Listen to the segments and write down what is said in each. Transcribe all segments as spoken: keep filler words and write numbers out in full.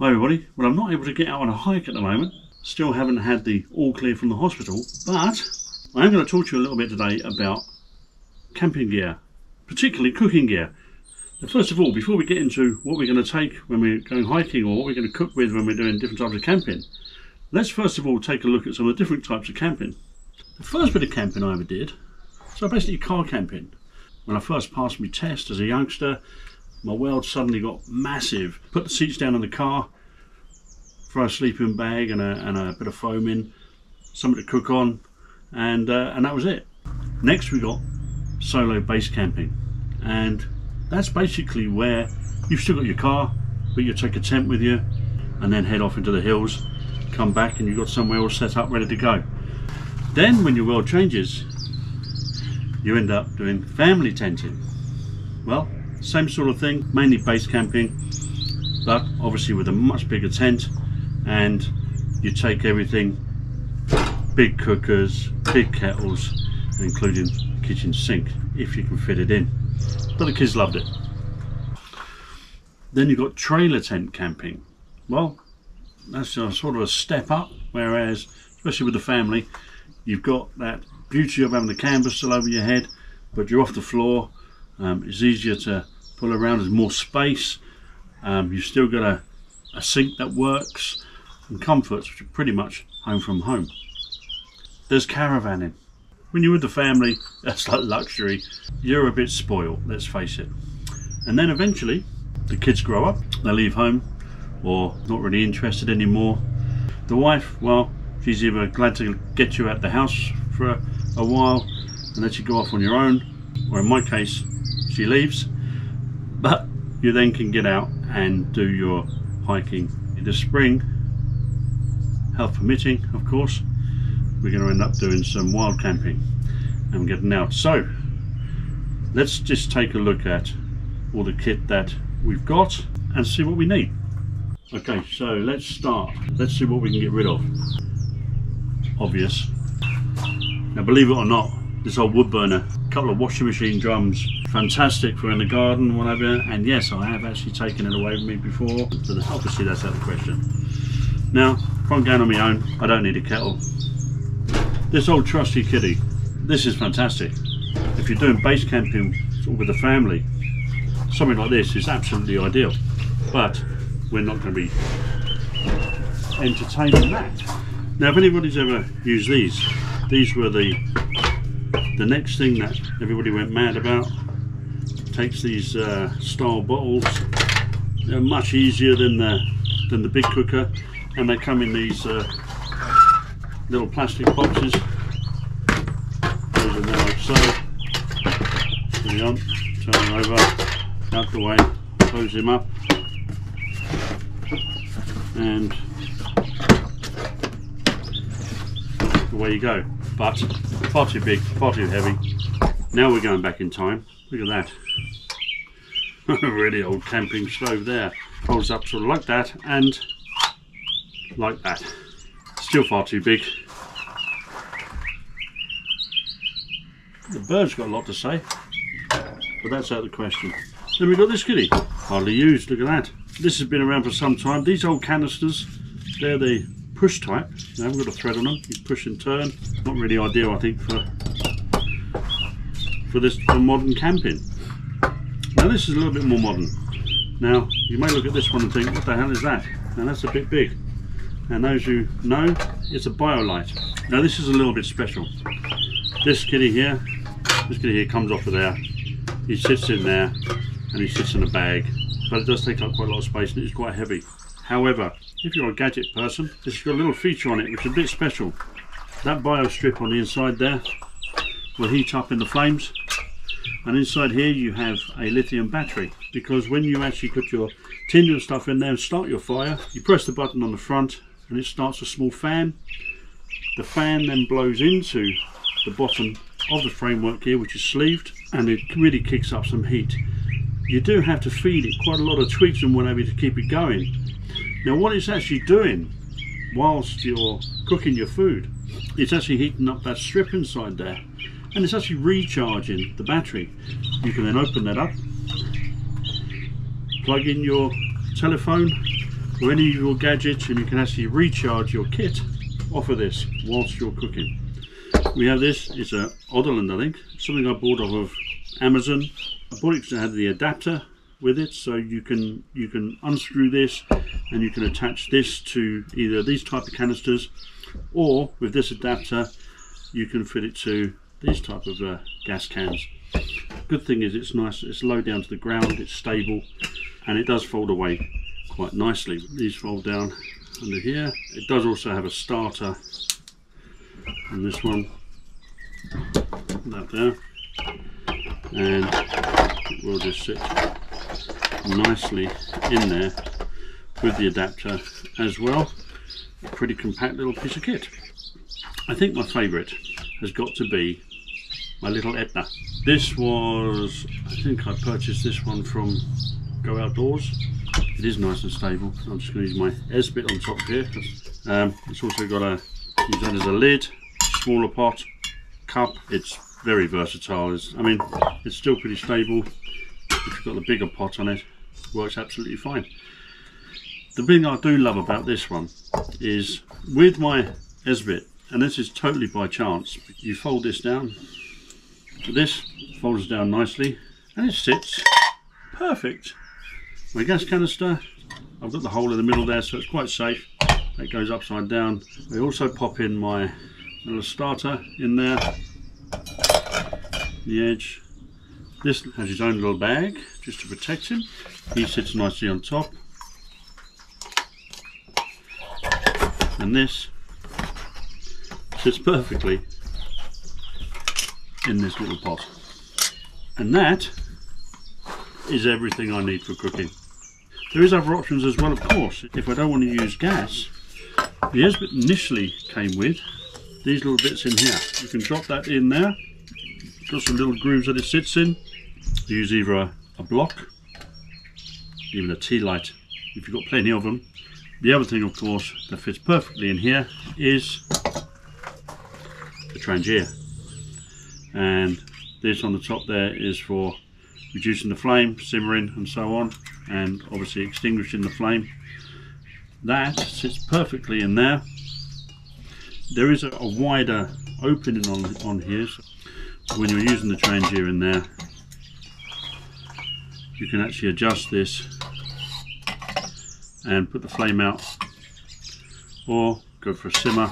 Hi everybody, well I'm not able to get out on a hike at the moment, still haven't had the all clear from the hospital, but I am going to talk to you a little bit today about camping gear, particularly cooking gear. Now first of all, before we get into what we're going to take when we're going hiking or what we're going to cook with when we're doing different types of camping, let's first of all take a look at some of the different types of camping. The first bit of camping I ever did, so basically car camping. When I first passed my test as a youngster, my world suddenly got massive. Put the seats down in the car, throw a sleeping bag and a, and a bit of foam in, something to cook on, and uh, and that was it. Next we got solo base camping, and that's basically where you've still got your car, but you take a tent with you and then head off into the hills, come back and you've got somewhere all set up ready to go. Then when your world changes, you end up doing family tenting. Well, same sort of thing, mainly base camping, but obviously with a much bigger tent, and you take everything, big cookers, big kettles, including kitchen sink, if you can fit it in. But the kids loved it. Then you've got trailer tent camping. Well, that's a sort of a step up, whereas, especially with the family, you've got that beauty of having the canvas still over your head, but you're off the floor, um, it's easier to pull around, there's more space, um, you've still got a, a sink that works, and comforts, which are pretty much home from home. There's caravanning. When you're with the family, that's like luxury. You're a bit spoiled, let's face it. And then eventually, the kids grow up, they leave home, or not really interested anymore. The wife, well, she's either glad to get you out the house for a, a while and let you go off on your own, or in my case, she leaves, but you then can get out and do your hiking in the spring, health permitting, of course. We're going to end up doing some wild camping and getting out. So let's just take a look at all the kit that we've got and see what we need. Okay, so let's start. Let's see what we can get rid of. Obvious. Now believe it or not, this old wood burner, a couple of washing machine drums, fantastic for in the garden, whatever, and yes, I have actually taken it away with me before, but obviously that's out of the question. Now, if I'm going on my own, I don't need a kettle. This old trusty kitty, this is fantastic. If you're doing base camping sort of with a family, something like this is absolutely ideal, but we're not going to be entertaining that. Now if anybody's ever used these, these were the the next thing that everybody went mad about. Takes these uh, style bottles, they're much easier than the, than the big cooker, and they come in these uh, little plastic boxes. Those are now like so. Turn them on, turn them over, out the way, close them up, and away you go. But far too big, far too heavy. Now we're going back in time. Look at that. Really old camping stove there. Holds up sort of like that and like that. Still far too big. The bird's got a lot to say, but that's out of the question. Then we've got this kitty. Hardly used, look at that. This has been around for some time. These old canisters, they're the push type. They haven't got a thread on them. You push and turn. Not really ideal, I think, for for this for modern camping. Now this is a little bit more modern. Now you may look at this one and think, what the hell is that? Now that's a bit big. And those who know, it's a BioLite. Now this is a little bit special. This kitty here, this kitty here comes off of there. He sits in there and he sits in a bag, but it does take up quite a lot of space and it is quite heavy. However, if you're a gadget person, this has got a little feature on it which is a bit special. That bio strip on the inside there will heat up in the flames, and inside here you have a lithium battery, because when you actually put your tin and stuff in there and start your fire, you press the button on the front and it starts a small fan. The fan then blows into the bottom of the framework here, which is sleeved, and it really kicks up some heat. You do have to feed it quite a lot of twigs and whatever to keep it going. Now what it's actually doing whilst you're cooking your food, it's actually heating up that strip inside there, and it's actually recharging the battery. You can then open that up, plug in your telephone or any of your gadgets, and you can actually recharge your kit off of this whilst you're cooking. We have this, it's a Odoland, I think, something I bought off of Amazon. I bought it because it had the adapter with it, so you can you can unscrew this and you can attach this to either these type of canisters, or with this adapter you can fit it to these type of uh, gas cans. Good thing is it's nice, it's low down to the ground, it's stable, and it does fold away quite nicely. These fold down under here. It does also have a starter, and this one, that there, and it will just sit nicely in there with the adapter as well. A pretty compact little piece of kit. I think my favourite has got to be my little Etna. This was, I think I purchased this one from Go Outdoors. It is nice and stable. I'm just going to use my Esbit on top here. Um, it's also got a, it's done as a lid, smaller pot, cup. It's very versatile. It's, I mean, it's still pretty stable. If you've got the bigger pot on it, it works absolutely fine. The thing I do love about this one is with my Esbit, and this is totally by chance, you fold this down. This folds down nicely and it sits perfect. My gas canister, I've got the hole in the middle there, so it's quite safe. It goes upside down. I also pop in my little starter in there, the edge. This has his own little bag just to protect him. He sits nicely on top. And this sits perfectly in this little pot. And that is everything I need for cooking. There is other options as well, of course. If I don't want to use gas, the Esbit initially came with these little bits in here. You can drop that in there. Got some little grooves that it sits in. You use either a, a block, even a tea light, if you've got plenty of them. The other thing, of course, that fits perfectly in here is the Trangia. And this on the top there is for reducing the flame, simmering and so on, and obviously extinguishing the flame. That sits perfectly in there. There is a, a wider opening on, on here, so when you're using the Trangia in there, you can actually adjust this and put the flame out, or go for a simmer,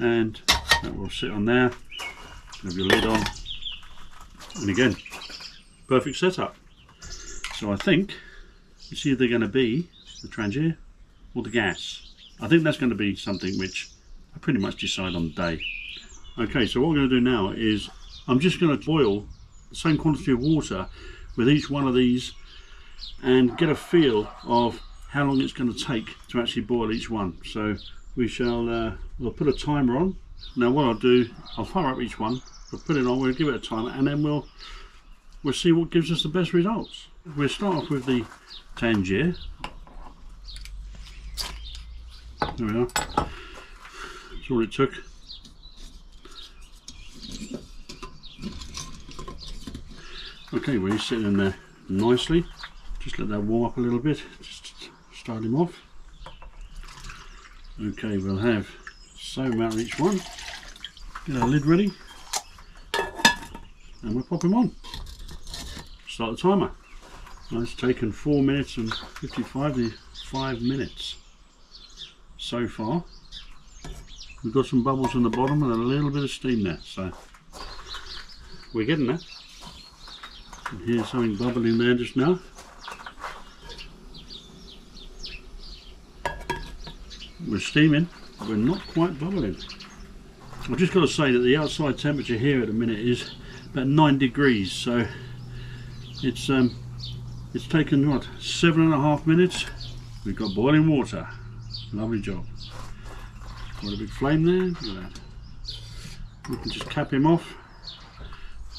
and that will sit on there. Have your lid on, and again, perfect setup. So I think it's either going to be the Trangia or the gas. I think that's going to be something which I pretty much decide on the day. Okay, so what I'm going to do now is I'm just going to boil the same quantity of water with each one of these and get a feel of how long it's going to take to actually boil each one. So we shall uh, we'll put a timer on. Now what I'll do, I'll fire up each one, we'll put it on, we'll give it a timer, and then we'll we'll see what gives us the best results. We'll start off with the Trangia. There we are. That's all it took. Okay, well he's sitting in there nicely. Just let that warm up a little bit, just start him off. Okay, we'll have so amount of each one. Get our lid ready and we'll pop him on. Start the timer. Now it's taken four minutes and fifty-five, the five minutes so far. We've got some bubbles on the bottom and a little bit of steam there, so we're getting there. And here's something bubbling there just now. We're steaming, we're not quite bubbling. I've just got to say that the outside temperature here at the minute is about nine degrees, so it's um, it's taken what, seven and a half minutes. We've got boiling water. Lovely job. Got a big flame there. Look at that. We can just cap him off.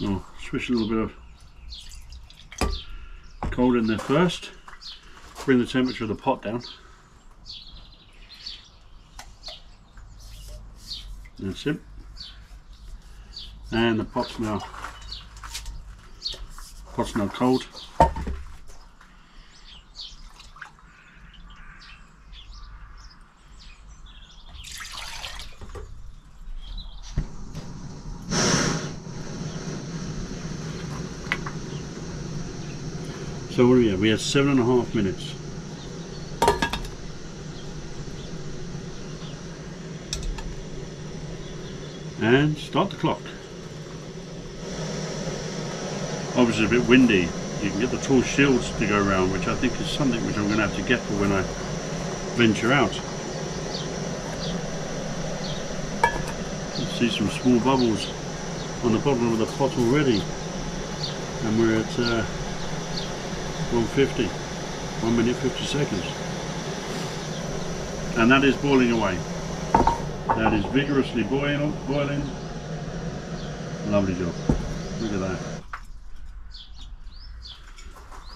I'll swish a little bit of cold in there first. Bring the temperature of the pot down. That's it. And the pot's now pot's now cold. So what are we at? We have seven and a half minutes. And start the clock. Obviously a bit windy. You can get the tall shields to go around, which I think is something which I'm going to have to get for when I venture out. You see some small bubbles on the bottom of the pot already, and we're at uh, one fifty, one minute fifty seconds, and that is boiling away. That is vigorously boiling, boiling. Lovely job. Look at that.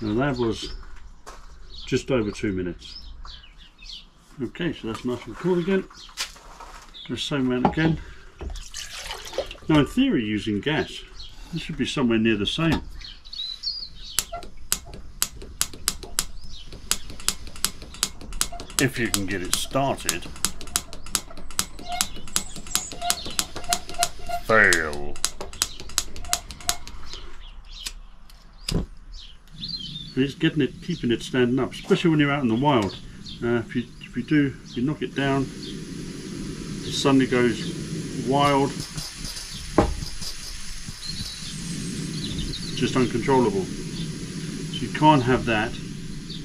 Now that was just over two minutes. Okay, so that's nice and cool again. The same amount again. Now in theory, using gas, this should be somewhere near the same. If you can get it started. Fail. And it's getting it, keeping it standing up, especially when you're out in the wild. Uh, if, you, if you do, if you knock it down, it suddenly goes wild, just uncontrollable. So you can't have that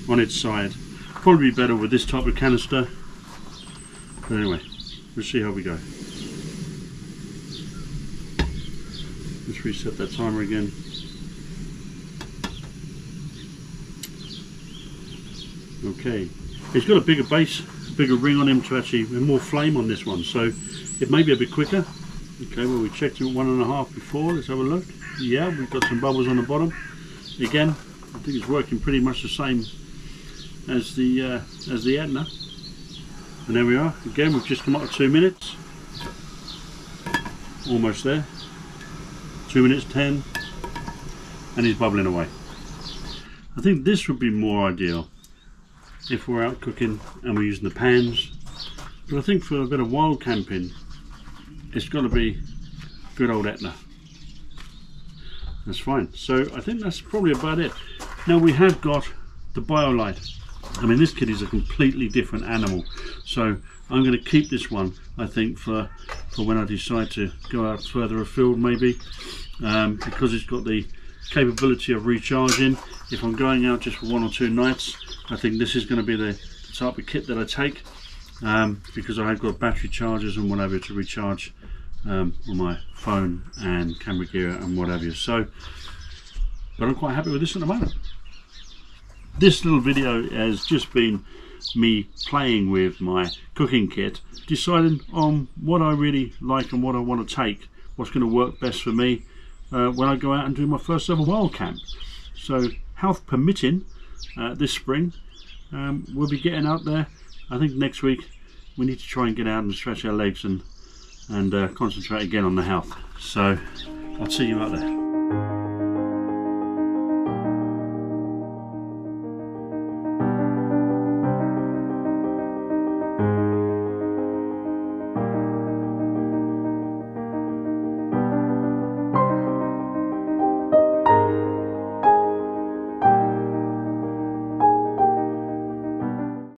on its side. Probably better with this type of canister. But anyway, we'll see how we go. Let's reset that timer again. Okay, he's got a bigger base, a bigger ring on him to actually, and more flame on this one, so it may be a bit quicker. Okay, well, we checked it at one and a half before. Let's have a look. Yeah, we've got some bubbles on the bottom. Again, I think it's working pretty much the same as the uh, as the Etna. And there we are. Again, we've just come up to two minutes. Almost there. Two minutes ten, and he's bubbling away. I think this would be more ideal if we're out cooking and we're using the pans, but I think for a bit of wild camping, it's got to be good old Etna. That's fine. So I think that's probably about it. Now we have got the BioLite. I mean, this kid is a completely different animal, so I'm going to keep this one, I think, for for when I decide to go out further afield, maybe, um, because it's got the capability of recharging. If I'm going out just for one or two nights, I think this is going to be the type of kit that I take, um, because I have got battery chargers and whatever to recharge um, on my phone and camera gear and whatever. So, but I'm quite happy with this at the moment. This little video has just been me playing with my cooking kit, deciding on what I really like and what I want to take, what's going to work best for me Uh, when I go out and do my first ever wild camp. So health permitting, uh, this spring um, we'll be getting out there. I think next week we need to try and get out and stretch our legs and and uh, concentrate again on the health. So I'll see you out there.